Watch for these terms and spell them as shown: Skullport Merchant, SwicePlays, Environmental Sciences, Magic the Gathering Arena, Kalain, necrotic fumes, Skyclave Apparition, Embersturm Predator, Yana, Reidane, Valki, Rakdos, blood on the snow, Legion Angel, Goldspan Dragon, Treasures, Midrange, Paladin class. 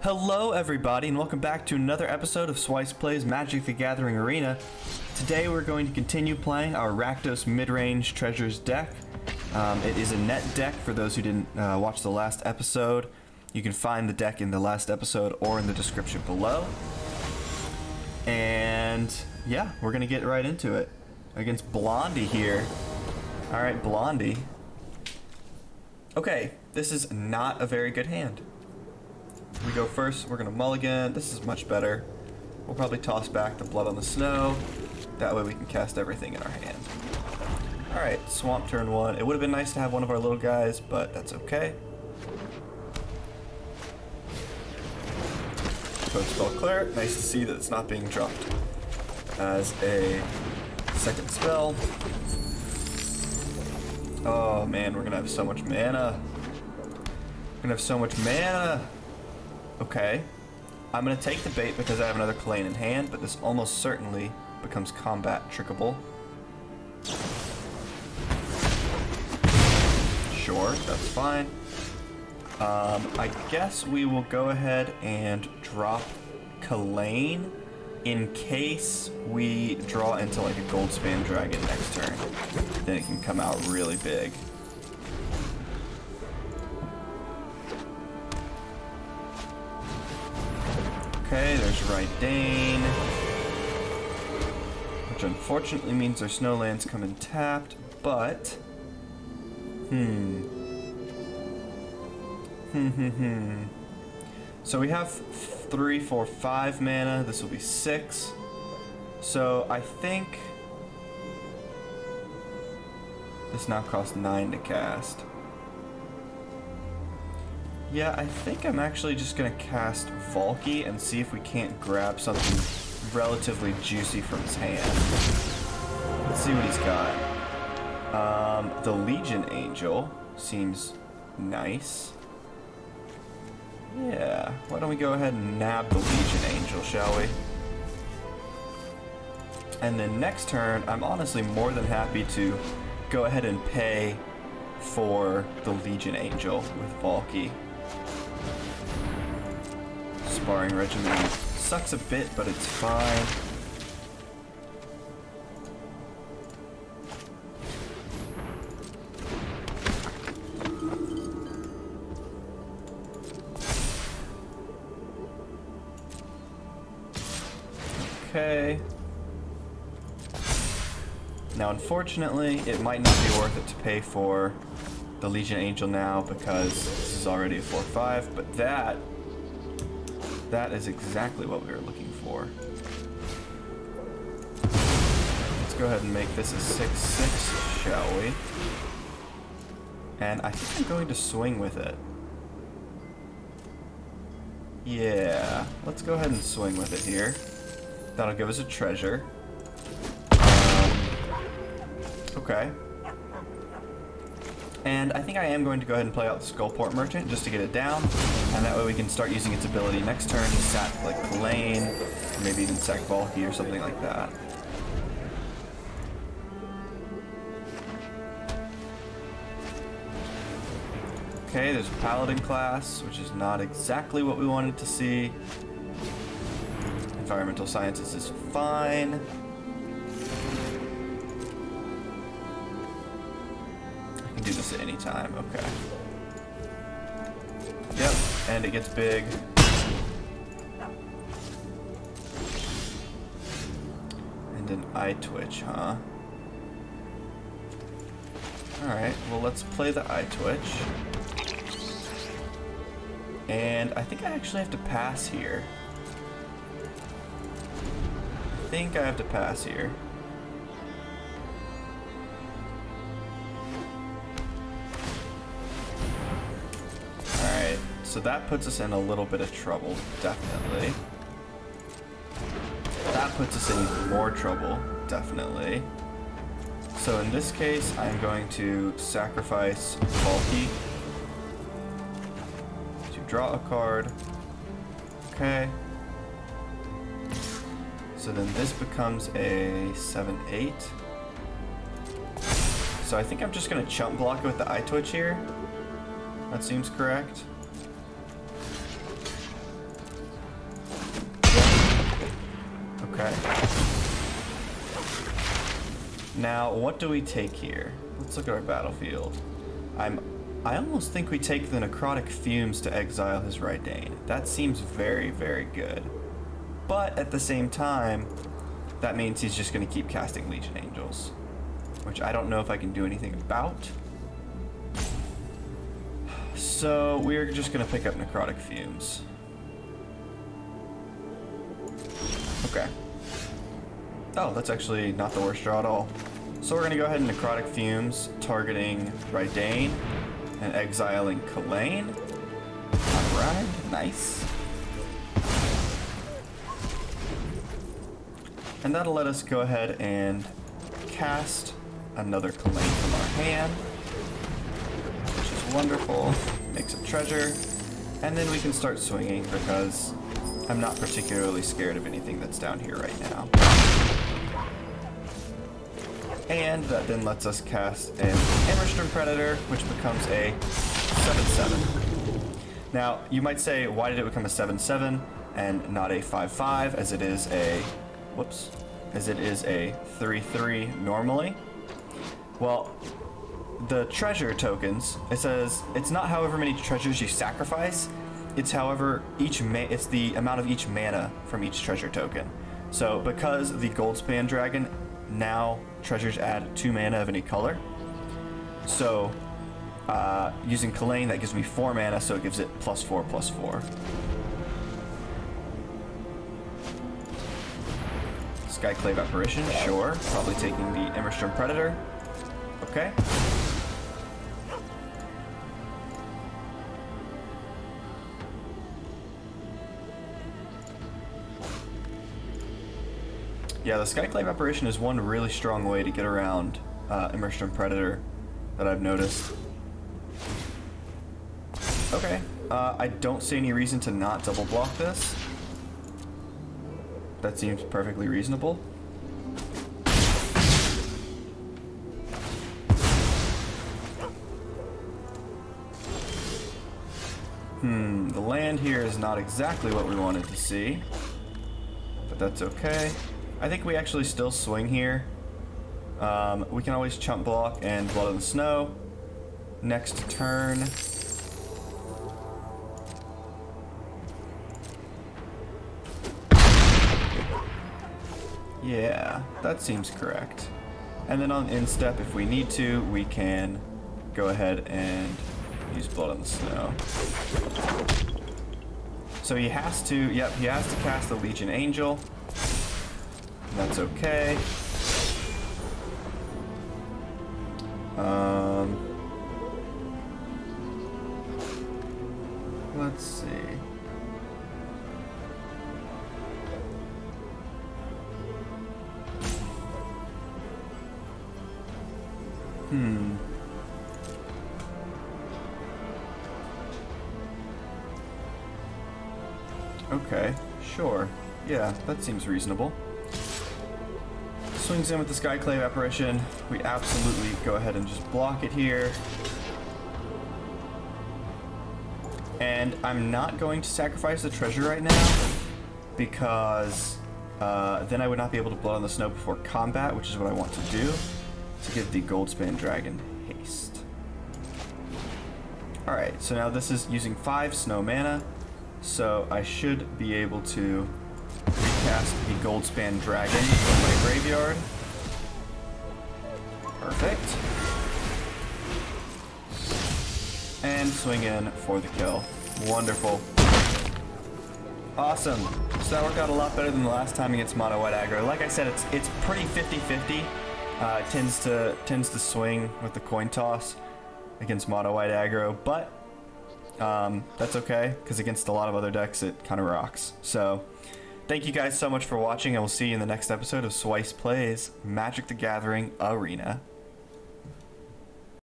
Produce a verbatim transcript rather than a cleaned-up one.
Hello everybody, and welcome back to another episode of SwicePlays Magic the Gathering Arena. Today we're going to continue playing our Rakdos Midrange Treasures deck. Um, it is a net deck for those who didn't uh, watch the last episode. You can find the deck in the last episode or in the description below. And yeah, we're going to get right into it. Against Blondie here. Alright, Blondie. Okay, this is not a very good hand. We go first, we're gonna mulligan. This is much better. We'll probably toss back the blood on the snow. That way we can cast everything in our hand. All right, swamp turn one. It would have been nice to have one of our little guys, but that's okay. Code spell cleric, nice to see that it's not being dropped as a second spell. Oh man, we're gonna have so much mana. We're gonna have so much mana. Okay, I'm going to take the bait because I have another Kalain in hand, but this almost certainly becomes combat trickable. Sure, that's fine. Um, I guess we will go ahead and drop Kalain in case we draw into like a Goldspan Dragon next turn. Then it can come out really big. Okay, there's Reidane, which unfortunately means their snowlands come in tapped, but, hmm, hmm, hmm, hmm, so we have three, four, five mana, this will be six, so I think this now costs nine to cast. Yeah, I think I'm actually just going to cast Valki and see if we can't grab something relatively juicy from his hand. Let's see what he's got. Um, the Legion Angel seems nice. Yeah, why don't we go ahead and nab the Legion Angel, shall we? And then next turn, I'm honestly more than happy to go ahead and pay for the Legion Angel with Valki. Sparring Regiment sucks a bit, but it's fine. Okay. Now, unfortunately, it might not be worth it to pay for the Legion Angel now because this is already a four five, but that... That is exactly what we were looking for. Let's go ahead and make this a six six, shall we? And I think I'm going to swing with it. Yeah, let's go ahead and swing with it here. That'll give us a treasure. Um, okay. And I think I am going to go ahead and play out the Skullport Merchant just to get it down, and that way we can start using its ability next turn to sack like Kalain, or maybe even sack Valki or something like that. Okay, there's Paladin class, which is not exactly what we wanted to see. Environmental Sciences is fine. Do this at any time, okay. Yep, and it gets big. And an eye twitch, huh? Alright, well let's play the eye twitch. And I think I actually have to pass here. I think I have to pass here. So that puts us in a little bit of trouble, definitely. That puts us in more trouble, definitely. So in this case, I'm going to sacrifice Valki to draw a card. Okay. So then this becomes a seven eight. So I think I'm just going to chump block it with the eye twitch here. That seems correct. Okay. Now, what do we take here? Let's look at our battlefield. I'm, I almost think we take the necrotic fumes to exile his Reidane. That seems very, very good. But at the same time, that means he's just going to keep casting Legion Angels, which I don't know if I can do anything about. So we're just going to pick up necrotic fumes. Okay. Oh, that's actually not the worst draw at all. So we're going to go ahead and necrotic fumes, targeting Reidane and exiling Kalain. All right, nice. And that'll let us go ahead and cast another Kalain from our hand, which is wonderful. Makes a treasure. And then we can start swinging because I'm not particularly scared of anything that's down here right now. And that then lets us cast an Embersturm Predator, which becomes a seven seven. Now, you might say, why did it become a seven seven and not a five five, as it is a... whoops, as it is a three three normally. Well, the treasure tokens, it says it's not however many treasures you sacrifice, it's however each ma it's the amount of each mana from each treasure token. So because the Goldspan Dragon now treasures add two mana of any color, so uh, using Kalain that gives me four mana, so it gives it plus four plus four. Skyclave Apparition, sure. Probably taking the Embersturm Predator. Okay. Yeah, the Skyclave Apparition is one really strong way to get around uh, Embersturm Predator that I've noticed. Okay. Uh, I don't see any reason to not double block this. That seems perfectly reasonable. Hmm, the land here is not exactly what we wanted to see, but that's okay. I think we actually still swing here. Um, we can always chump block and blood on the snow. Next turn. Yeah, that seems correct. And then on instep, if we need to, we can go ahead and use blood on the snow. So he has to, yep, he has to cast the Legion Angel. That's okay. Um, let's see. Hmm. Okay, sure. Yeah, that seems reasonable. Swings in with the Skyclave Apparition. We absolutely go ahead and just block it here. And I'm not going to sacrifice the treasure right now because uh, then I would not be able to blood on the snow before combat, which is what I want to do. To give the Goldspan Dragon haste. Alright, so now this is using five snow mana, so I should be able to recast the Goldspan Dragon from my graveyard. Perfect. And swing in for the kill. Wonderful. Awesome. So that worked out a lot better than the last time against mono white aggro. Like I said, it's it's pretty fifty fifty. Uh, tends to tends to swing with the coin toss against mono white aggro, but um, that's okay because against a lot of other decks it kind of rocks. So thank you guys so much for watching, and we'll see you in the next episode of SwicePlays Magic the Gathering Arena.